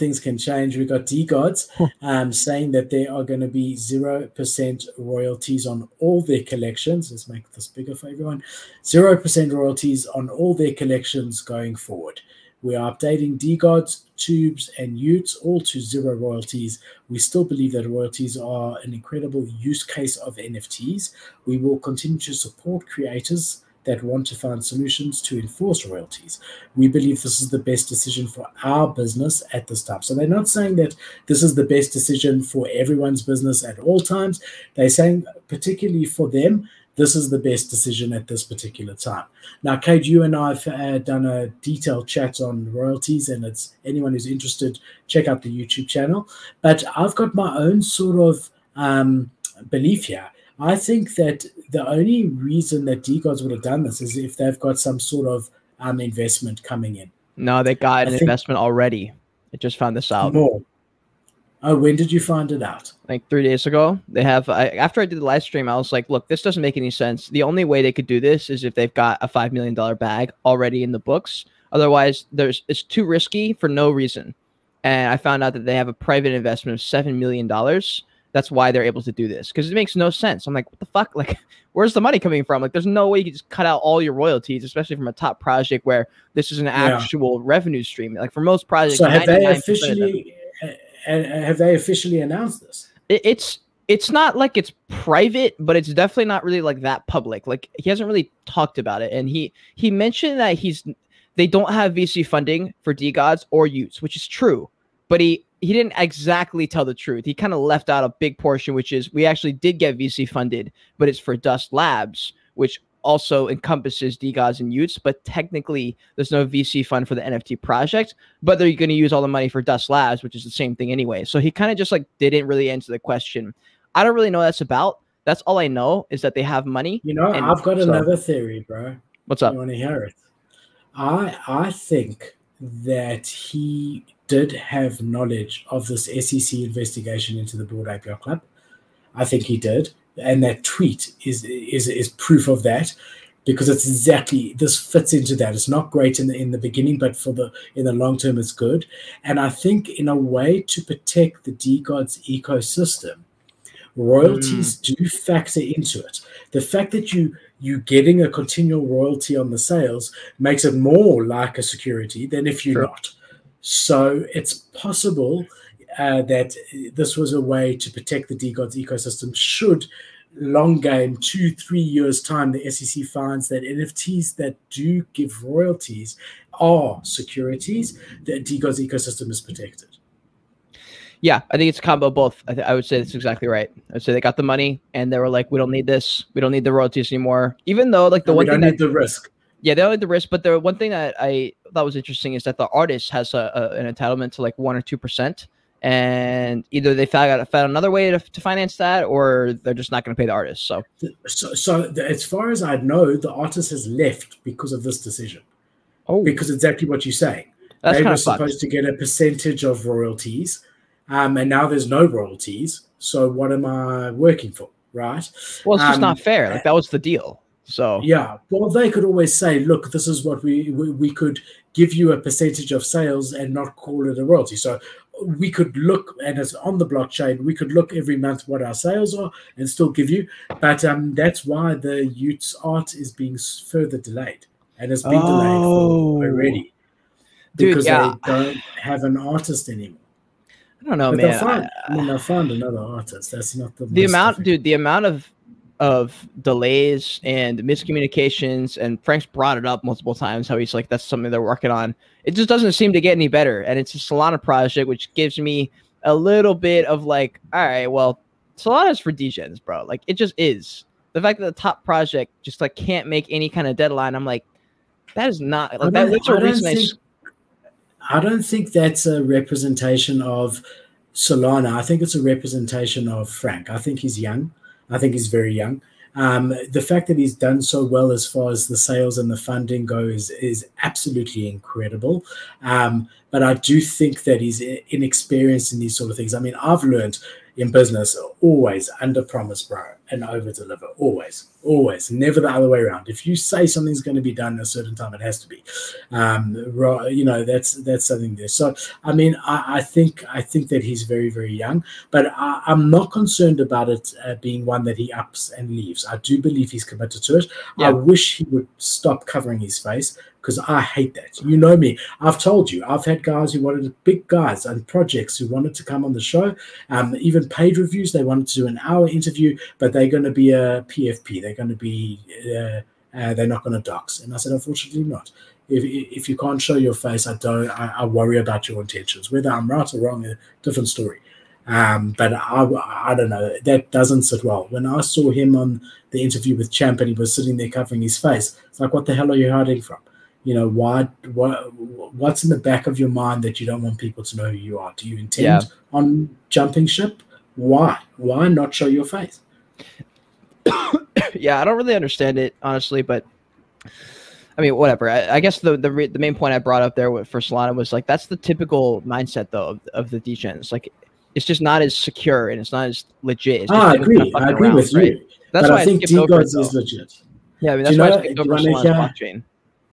things can change. We got DeGods saying that there are going to be 0% royalties on all their collections. Let's make this bigger for everyone. 0% royalties on all their collections going forward. We are updating DeGods, T00bs, and Y00ts all to 0 royalties. We still believe that royalties are an incredible use case of NFTs. We will continue to support creators that want to find solutions to enforce royalties. We believe this is the best decision for our business at this time. So they're not saying that this is the best decision for everyone's business at all times. They're saying particularly for them, this is the best decision at this particular time. Now, Cade, you and I have done a detailed chat on royalties, and it's anyone who's interested, check out the YouTube channel. But I've got my own sort of belief here. I think that the only reason that DeGods would have done this is if they've got some sort of investment coming in. No, they got an investment already. I just found this out. More. Oh, when did you find it out? Like 3 days ago. They have, after I did the live stream, I was like, look, this doesn't make any sense. The only way they could do this is if they've got a $5 million bag already in the books. Otherwise, it's too risky for no reason. And I found out that they have a private investment of $7 million. That's why they're able to do this, because it makes no sense. I'm like, what the fuck? Like, where's the money coming from? Like, there's no way you can just cut out all your royalties, especially from a top project where this is an actual revenue stream. Like, for most projects, so have they officially... announced this? It's not like it's private, but it's definitely not really like that public. Like, he hasn't really talked about it, and he mentioned that they don't have VC funding for DeGods or Y00ts, which is true, but he didn't exactly tell the truth. He kind of left out a big portion, which is we actually did get VC funded, but it's for Dust Labs, which also encompasses DeGods and Y00ts, but technically there's no VC fund for the NFT project, but they're going to use all the money for Dust Labs, which is the same thing anyway. So he kind of just like didn't really answer the question. I don't really know what that's about. That's all I know is that they have money. You know, I've got another theory, bro. What's up? You want to hear it? I think that he did have knowledge of this SEC investigation into the Broad APR Club. I think he did. And that tweet is proof of that, because it's exactly, this fits into that. It's not great in the beginning, but in the long term, it's good. And I think in a way to protect the DeGods ecosystem, royalties do factor into it. The fact that you're getting a continual royalty on the sales makes it more like a security than if you're not. So it's possible that this was a way to protect the DeGods ecosystem should, long game, 2-3 years time, the SEC finds that NFTs that do give royalties are securities, the DeGods ecosystem is protected. Yeah, I think it's a combo of both. I would say that's exactly right. I would say they got the money and they were like, we don't need this. We don't need the royalties anymore. Even though like the one thing, we don't need the risk. Yeah, they don't need the risk. But the one thing that I thought was interesting is that the artist has an entitlement to like 1 or 2%. And either they found another way to finance that, or they're just not going to pay the artist. So as far as I know, the artist has left because of this decision. Oh, because exactly what you're saying. That's they were supposed to get a percentage of royalties, and now there's no royalties. So what am I working for, right? Well, it's just not fair. Like, that was the deal. So yeah, well, they could always say, look, this is what we could give you a percentage of sales and not call it a royalty. So we could look, and it's on the blockchain, we could look every month what our sales are and still give you. But that's why the Y00ts art is being further delayed, and it's been delayed already. Dude, because they don't have an artist anymore. I don't know, but man. They'll find another artist. That's not the amount, dude. The amount of delays and miscommunications, and Frank's brought it up multiple times how he's like, that's something they're working on. It just doesn't seem to get any better. And it's a Solana project, which gives me a little bit of like, all right, well, Solana's for degens, bro. Like, it just is. The fact that the top project just like can't make any kind of deadline, I'm like, that is not like that's a reason. I don't think that's a representation of Solana. I think it's a representation of Frank. I think he's young. I think he's very young. The fact that he's done so well as far as the sales and the funding go is absolutely incredible. But I do think that he's inexperienced in these sort of things. I mean, I've learned in business, always under promise, bro. and over deliver. Always, never the other way around. If you say something's going to be done at a certain time, it has to be. You know, that's something there. So I mean, I think that he's very, very young, but I'm not concerned about it being one that he ups and leaves. I do believe he's committed to it. Yeah. I wish he would stop covering his face, because I hate that. You know me. I've told you. I've had guys who wanted big guys and projects who wanted to come on the show. Even paid reviews. They wanted to do an hour interview, but they're going to be a PFP. They're going to be. They're not going to dox. And I said, unfortunately, not. If you can't show your face, I don't. I worry about your intentions. Whether I'm right or wrong, a different story. But I don't know. That doesn't sit well. When I saw him on the interview with Champ and he was sitting there covering his face, it's like, what the hell are you hiding from? You know, what's in the back of your mind that you don't want people to know who you are? Do you intend on jumping ship? Why not show your face? Yeah, I don't really understand it, honestly, but I mean, whatever. I guess the main point I brought up there for Solana was, like, that's the typical mindset, though, of the degens. Like, it's just not as secure and it's not as legit. It's I agree. I agree with you. That's why I think DeGods is legit. Yeah, I mean, that's why I skipped over Solana's blockchain.